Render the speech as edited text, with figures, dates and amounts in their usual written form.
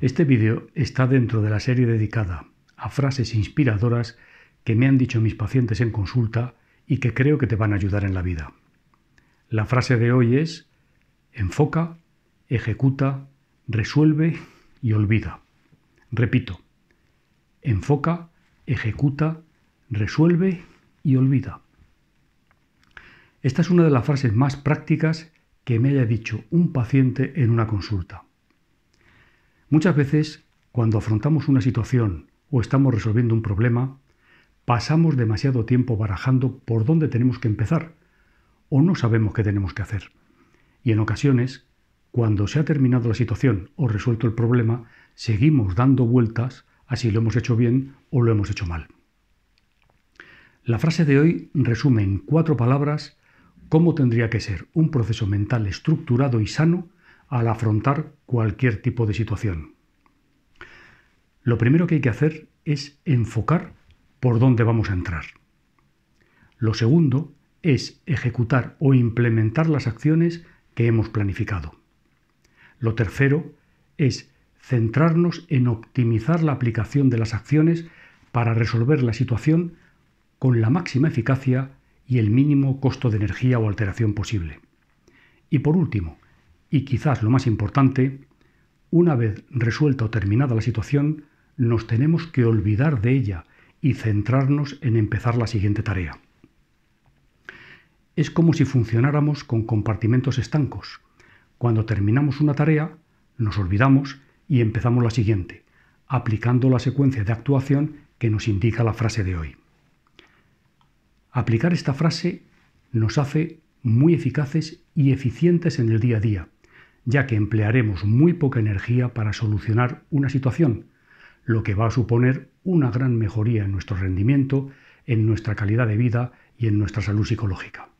Este vídeo está dentro de la serie dedicada a frases inspiradoras que me han dicho mis pacientes en consulta y que creo que te van a ayudar en la vida. La frase de hoy es: enfoca, ejecuta, resuelve y olvida. Repito, enfoca, ejecuta, resuelve y olvida. Esta es una de las frases más prácticas que me haya dicho un paciente en una consulta. Muchas veces, cuando afrontamos una situación o estamos resolviendo un problema, pasamos demasiado tiempo barajando por dónde tenemos que empezar o no sabemos qué tenemos que hacer. Y en ocasiones, cuando se ha terminado la situación o resuelto el problema, seguimos dando vueltas a si lo hemos hecho bien o lo hemos hecho mal. La frase de hoy resume en 4 palabras cómo tendría que ser un proceso mental estructurado y sano al afrontar cualquier tipo de situación. Lo primero que hay que hacer es enfocar por dónde vamos a entrar. Lo segundo es ejecutar o implementar las acciones que hemos planificado. Lo tercero es centrarnos en optimizar la aplicación de las acciones para resolver la situación con la máxima eficacia y el mínimo costo de energía o alteración posible. Y por último, y quizás lo más importante, una vez resuelta o terminada la situación, nos tenemos que olvidar de ella y centrarnos en empezar la siguiente tarea. Es como si funcionáramos con compartimentos estancos. Cuando terminamos una tarea, nos olvidamos y empezamos la siguiente, aplicando la secuencia de actuación que nos indica la frase de hoy. Aplicar esta frase nos hace muy eficaces y eficientes en el día a día, ya que emplearemos muy poca energía para solucionar una situación, lo que va a suponer una gran mejoría en nuestro rendimiento, en nuestra calidad de vida y en nuestra salud psicológica.